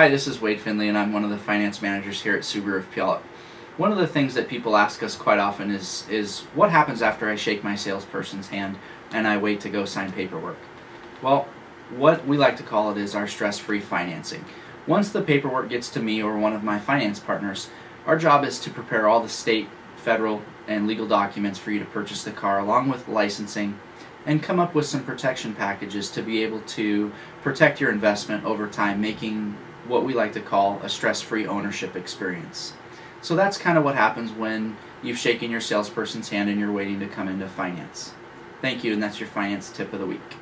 Hi, this is Wade Finley and I'm one of the finance managers here at Subaru of Puyallup. One of the things that people ask us quite often is what happens after I shake my salesperson's hand and I wait to go sign paperwork? Well, what we like to call it is our stress-free financing. Once the paperwork gets to me or one of my finance partners, our job is to prepare all the state, federal, and legal documents for you to purchase the car along with licensing and come up with some protection packages to be able to protect your investment over time, making what we like to call a stress-free ownership experience. So that's kind of what happens when you've shaken your salesperson's hand and you're waiting to come into finance. Thank you, and that's your finance tip of the week.